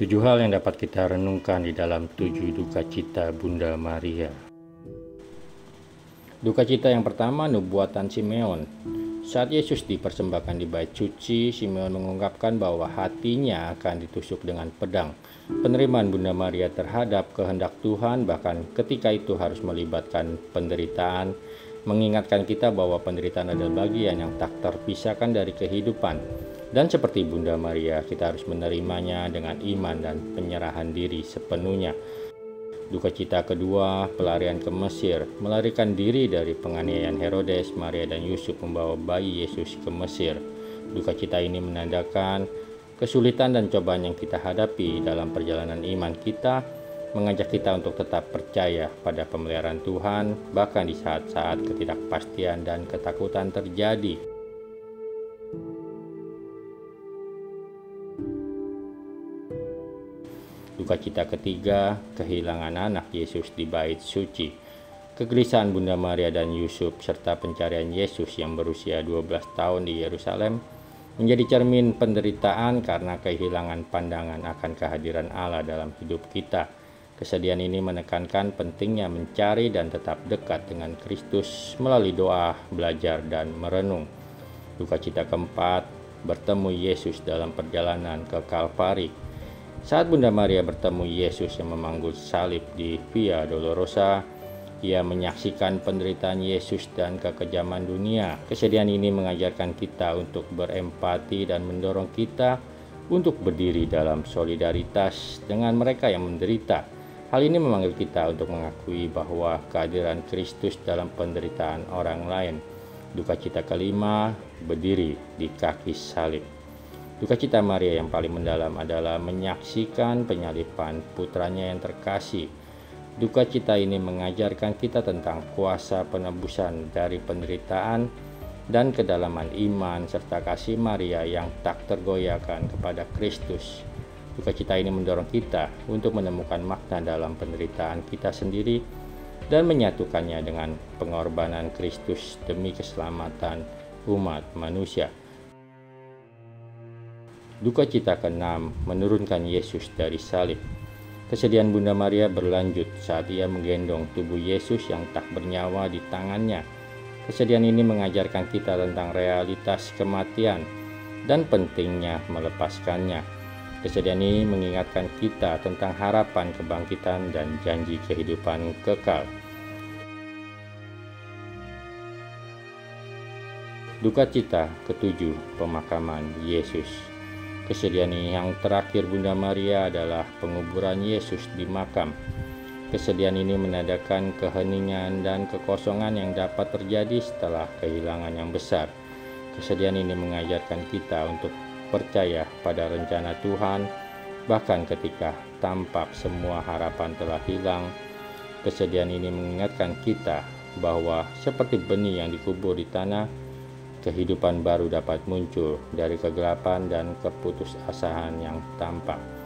7 hal yang dapat kita renungkan di dalam 7 duka cita Bunda Maria. Duka cita yang pertama, nubuatan Simeon. Saat Yesus dipersembahkan di bait suci, Simeon mengungkapkan bahwa hatinya akan ditusuk dengan pedang. Penerimaan Bunda Maria terhadap kehendak Tuhan bahkan ketika itu harus melibatkan penderitaan, mengingatkan kita bahwa penderitaan adalah bagian yang tak terpisahkan dari kehidupan. Dan seperti Bunda Maria, kita harus menerimanya dengan iman dan penyerahan diri sepenuhnya. Duka cita kedua, pelarian ke Mesir. Melarikan diri dari penganiayaan Herodes, Maria dan Yusuf membawa bayi Yesus ke Mesir. Duka cita ini menandakan kesulitan dan cobaan yang kita hadapi dalam perjalanan iman kita, mengajak kita untuk tetap percaya pada pemeliharaan Tuhan, bahkan di saat-saat ketidakpastian dan ketakutan terjadi. Duka cita ketiga, kehilangan anak Yesus di bait suci. Kegelisahan Bunda Maria dan Yusuf serta pencarian Yesus yang berusia 12 tahun di Yerusalem menjadi cermin penderitaan karena kehilangan pandangan akan kehadiran Allah dalam hidup kita. Kesedihan ini menekankan pentingnya mencari dan tetap dekat dengan Kristus melalui doa, belajar, dan merenung. Duka cita keempat, bertemu Yesus dalam perjalanan ke Kalvari. Saat Bunda Maria bertemu Yesus yang memanggul salib di Via Dolorosa, ia menyaksikan penderitaan Yesus dan kekejaman dunia. Kesedihan ini mengajarkan kita untuk berempati dan mendorong kita untuk berdiri dalam solidaritas dengan mereka yang menderita. Hal ini memanggil kita untuk mengakui bahwa kehadiran Kristus dalam penderitaan orang lain. Duka cita kelima, berdiri di kaki salib. Duka cita Maria yang paling mendalam adalah menyaksikan penyaliban putranya yang terkasih. Duka cita ini mengajarkan kita tentang kuasa penebusan dari penderitaan dan kedalaman iman serta kasih Maria yang tak tergoyahkan kepada Kristus. Duka cita ini mendorong kita untuk menemukan makna dalam penderitaan kita sendiri dan menyatukannya dengan pengorbanan Kristus demi keselamatan umat manusia. Duka cita keenam, menurunkan Yesus dari salib. Kesedihan Bunda Maria berlanjut saat ia menggendong tubuh Yesus yang tak bernyawa di tangannya. Kesedihan ini mengajarkan kita tentang realitas kematian dan pentingnya melepaskannya. Kesedihan ini mengingatkan kita tentang harapan kebangkitan dan janji kehidupan kekal. Duka cita ketujuh, pemakaman Yesus. Kesedihan yang terakhir Bunda Maria adalah penguburan Yesus di makam. Kesedihan ini menandakan keheningan dan kekosongan yang dapat terjadi setelah kehilangan yang besar. Kesedihan ini mengajarkan kita untuk percaya pada rencana Tuhan, bahkan ketika tampak semua harapan telah hilang. Kesedihan ini mengingatkan kita bahwa seperti benih yang dikubur di tanah, kehidupan baru dapat muncul dari kegelapan dan keputusasaan yang tampak.